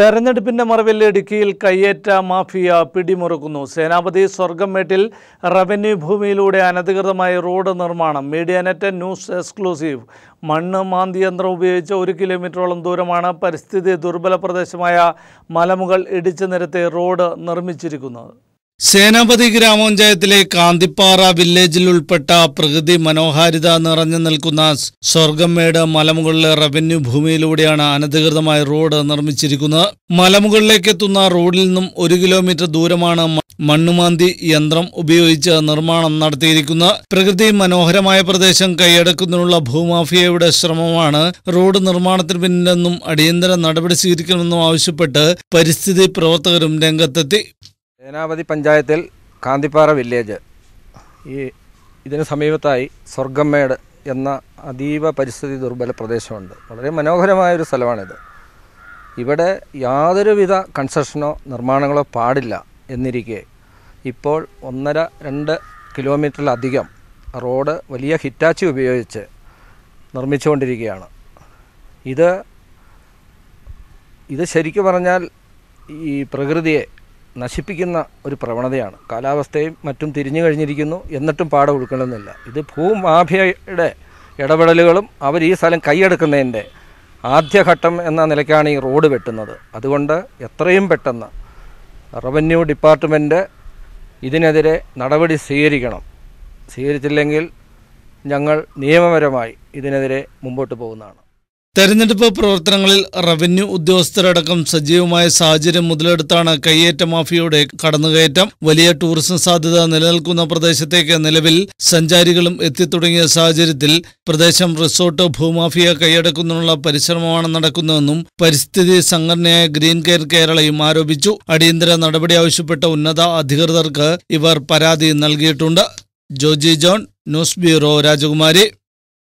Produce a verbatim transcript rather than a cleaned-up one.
തെരഞ്ഞെടുപ്പിന്റെ മറവിൽ ഇടുക്കിയിൽ കയ്യേറ്റ മാഫിയ പിടിമുറുക്കുന്നു. സേനാപതി സ്വർഗംമേട്ടിൽ റവന്യൂ ഭൂമിയിലൂടെ അനധികൃതമായി റോഡ് നിർമ്മാണം. Medianet news exclusive. മണ്ണ് മാന്തിയന്ത്രം ഉപയോഗിച്ച് ഒരു കിലോമീറ്ററോളം ദൂരമാണ് പരിസ്ഥിതി ദുർബല പ്രദേശമായ മലമുകൾ ഇടിച്ചു നിരത്തി റോഡ് നിർമ്മിച്ചിരിക്കുന്നത്. സേനാപതി ഗ്രാമപഞ്ചായത്തിലെ കാന്തിപ്പാറ വില്ലേജിൽ ഉൾപ്പെട്ട പ്രകൃതി മനോഹാരിത നിറഞ്ഞു നിൽക്കുന്ന സ്വർഗംമേട് മലമുകളിലെ റവന്യൂ ഭൂമിയിലൂടെയാണ് അനധികൃതമായി റോഡ് നിർമ്മിച്ചിരിക്കുന്നത്. മലമുകളിലേക്കെത്തുന്ന റോഡിൽ നിന്നും ഒരു കിലോമീറ്റർ ദൂരമാണ് മണ്ണുമാന്തി യന്ത്രം ഉപയോഗിച്ച് നിർമ്മാണം നടത്തിയിരിക്കുന്നത്. പ്രകൃതി മനോഹരമായ പ്രദേശം കൈയടക്കുന്നതിനുള്ള ഭൂമാഫിയയുടെ ശ്രമമാണ് റോഡ് നിർമ്മാണത്തിന് പിന്നിലെന്നും അടിയന്തര നടപടി സ്വീകരിക്കണമെന്നും ആവശ്യപ്പെട്ട് പരിസ്ഥിതി പ്രവർത്തകരും രംഗത്തെത്തി. സേനാപതി പഞ്ചായത്തിൽ കാന്തിപ്പാറ വില്ലേജ് ഈ ഇതിന് സമീപത്തായി സ്വർഗംമേട് എന്ന അതീവ പരിസ്ഥിതി ദുർബല പ്രദേശമുണ്ട്. വളരെ മനോഹരമായൊരു സ്ഥലമാണിത്. ഇവിടെ യാതൊരുവിധ കൺസ്ട്രക്ഷനോ നിർമ്മാണങ്ങളോ പാടില്ല എന്നിരിക്കെ ഇപ്പോൾ ഒന്നര രണ്ട് കിലോമീറ്ററിലധികം റോഡ് വലിയ ഹിറ്റാച്ചി ഉപയോഗിച്ച് നിർമ്മിച്ചുകൊണ്ടിരിക്കുകയാണ്. ഇത് ഇത് ശരിക്കു പറഞ്ഞാൽ ഈ പ്രകൃതിയെ നശിപ്പിക്കുന്ന ഒരു പ്രവണതയാണ്. കാലാവസ്ഥയും മറ്റും തിരിഞ്ഞു കഴിഞ്ഞിരിക്കുന്നു. എന്നിട്ടും പാടം ഉൾക്കൊള്ളുന്നില്ല. ഇത് ഭൂമാഫിയയുടെ ഇടപെടലുകളും അവർ ഈ സ്ഥലം കൈയെടുക്കുന്നതിൻ്റെ ആദ്യഘട്ടം എന്ന നിലയ്ക്കാണ് ഈ റോഡ് വെട്ടുന്നത്. അതുകൊണ്ട് എത്രയും പെട്ടെന്ന് റവന്യൂ ഡിപ്പാർട്ട്മെൻറ്റ് ഇതിനെതിരെ നടപടി സ്വീകരിക്കണം. സ്വീകരിച്ചില്ലെങ്കിൽ ഞങ്ങൾ നിയമപരമായി ഇതിനെതിരെ മുമ്പോട്ട് പോകുന്നതാണ്. തെരഞ്ഞെടുപ്പ് പ്രവർത്തനങ്ങളിൽ റവന്യൂ ഉദ്യോഗസ്ഥരടക്കം സജീവമായ സാഹചര്യം മുതലെടുത്താണ് കയ്യേറ്റ മാഫിയയുടെ കടന്നുകയറ്റം. വലിയ ടൂറിസം സാധ്യത നിലനിൽക്കുന്ന പ്രദേശത്തേക്ക് നിലവിൽ സഞ്ചാരികളും എത്തിത്തുടങ്ങിയ സാഹചര്യത്തിൽ പ്രദേശം റിസോർട്ട് ഭൂമാഫിയ കൈയടക്കുന്നതിനുള്ള പരിശ്രമമാണ് നടക്കുന്നതെന്നും പരിസ്ഥിതി സംഘടനയായ ഗ്രീൻ കെയർ കേരളയും ആരോപിച്ചു. അടിയന്തര നടപടി ആവശ്യപ്പെട്ട ഉന്നത അധികൃതർക്ക് ഇവർ പരാതി നൽകിയിട്ടുണ്ട്. ജോജി ജോൺ, ന്യൂസ് ബ്യൂറോ, രാജകുമാരി.